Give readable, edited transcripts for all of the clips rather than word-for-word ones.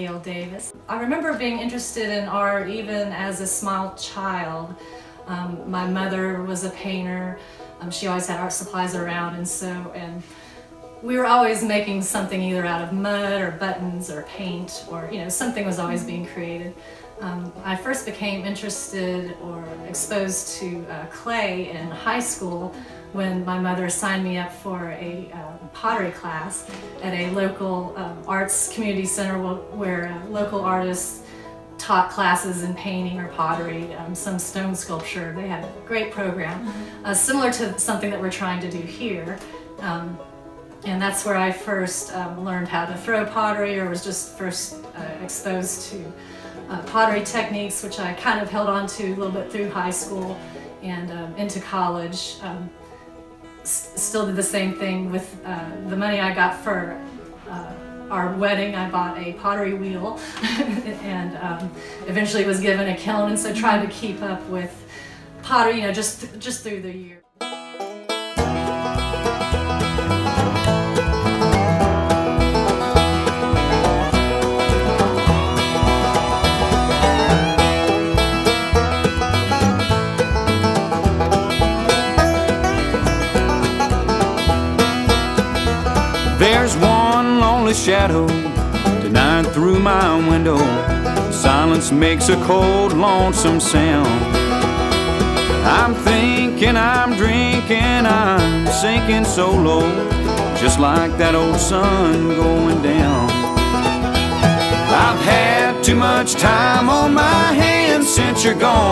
Gail Davis. I remember being interested in art even as a small child. My mother was a painter. She always had art supplies around, and we were always making something either out of mud or buttons or paint, or something was always being created. I first became interested or exposed to clay in high school when my mother signed me up for a pottery class at a local arts community center where local artists taught classes in painting or pottery, some stone sculpture. They had a great program, similar to something that we're trying to do here. And that's where I first learned how to throw pottery, or was just first exposed to pottery techniques, which I kind of held on to a little bit through high school and into college. Still did the same thing with the money I got for our wedding. I bought a pottery wheel and eventually was given a kiln, and so tried to keep up with pottery, just through the year. There's one lonely shadow tonight through my window. Silence makes a cold, lonesome sound. I'm thinking, I'm drinking, I'm sinking so low, just like that old sun going down. I've had too much time on my hands since you're gone.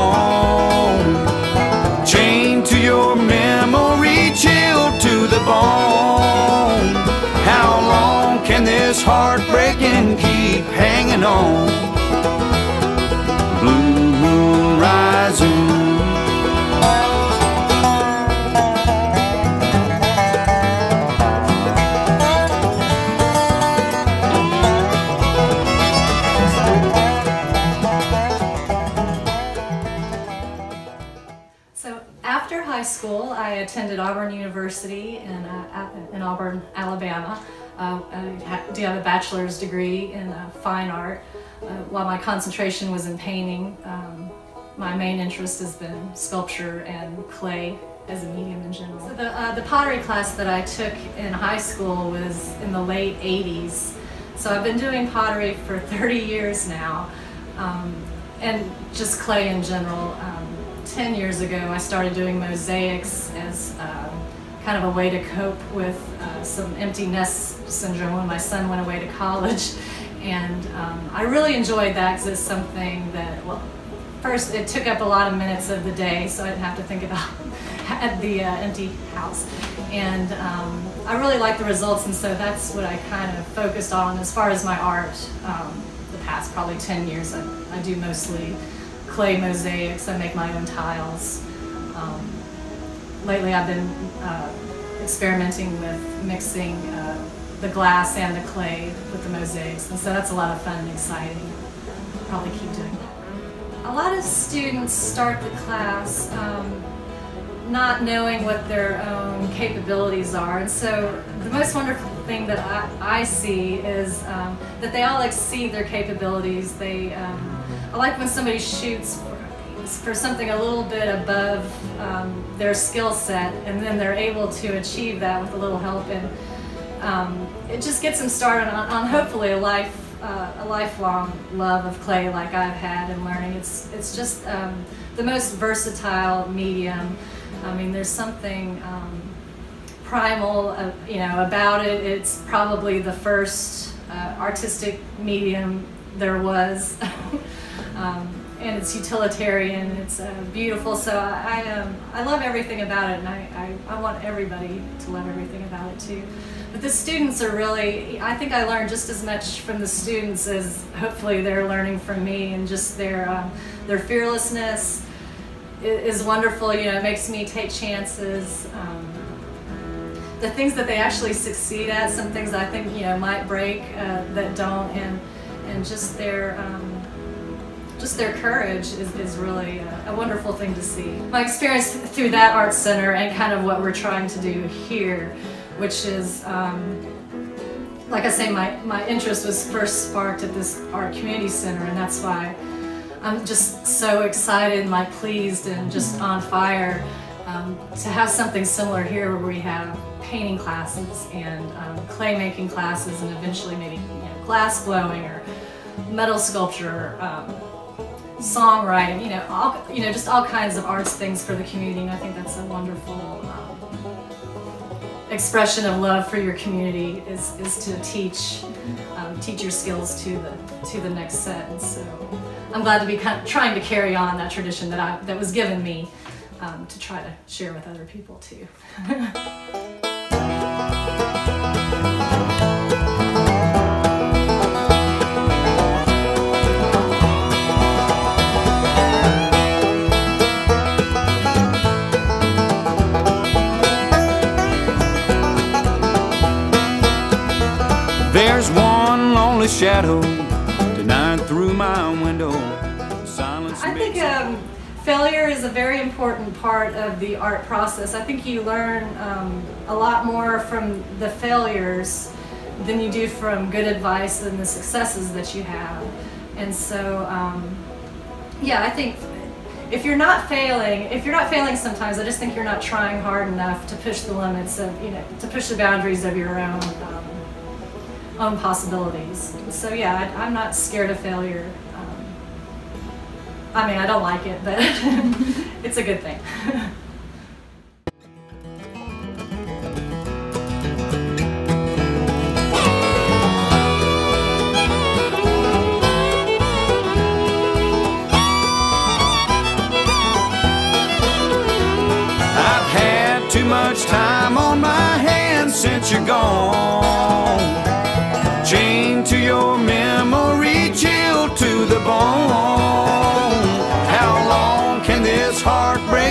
Chained to your memory, chilled to the bone. How long can this heartbreaking keep hanging on? Blue moon rising. So after high school, I attended Auburn University in Auburn, Alabama. I do have a bachelor's degree in fine art. While my concentration was in painting, my main interest has been sculpture and clay as a medium in general. So the pottery class that I took in high school was in the late 80s. So I've been doing pottery for 30 years now, and just clay in general. 10 years ago, I started doing mosaics as kind of a way to cope with some empty nest syndrome when my son went away to college. And I really enjoyed that because it's something that, well, first it took up a lot of minutes of the day, so I didn't have to think about the empty house. And I really liked the results, and so that's what I kind of focused on as far as my art. The past probably 10 years, I do mostly clay mosaics. I make my own tiles. Lately I've been experimenting with mixing the glass and the clay with the mosaics, and so that's a lot of fun and exciting. I'll probably keep doing that. A lot of students start the class not knowing what their own capabilities are, and so the most wonderful thing that I see is that they all exceed their capabilities. I like when somebody shoots for something a little bit above their skill set, and then they're able to achieve that with a little help, and it just gets them started on hopefully a lifelong love of clay like I've had, and learning. It's just the most versatile medium. I mean, there's something primal, about it. It's probably the first artistic medium there was. And it's utilitarian, it's beautiful, so I love everything about it, and I want everybody to love everything about it too. But the students are really, I think I learned just as much from the students as hopefully they're learning from me, and just their fearlessness is wonderful. It makes me take chances. The things that they actually succeed at, some things I think might break that don't, and just their their courage is really a wonderful thing to see. My experience through that art center, and kind of what we're trying to do here, which is like I say, my interest was first sparked at this art community center, and that's why I'm just so excited and pleased and just on fire to have something similar here where we have painting classes and clay making classes and eventually maybe glass blowing or metal sculpture, songwriting, just all kinds of arts things for the community. And I think that's a wonderful expression of love for your community is to teach your skills to the next set. And so I'm glad to be kind of trying to carry on that tradition that was given me to try to share with other people too. There's one lonely shadow tonight through my window. Silence. I think failure is a very important part of the art process. I think you learn a lot more from the failures than you do from good advice and the successes that you have. And so, yeah, I think if you're not failing sometimes, I just think you're not trying hard enough to push the limits of, to push the boundaries of your own possibilities. So yeah, I'm not scared of failure. I mean, I don't like it, but it's a good thing. I've had too much time on my hands since you're gone. Chained to your memory, chilled to the bone. How long can this heartbreak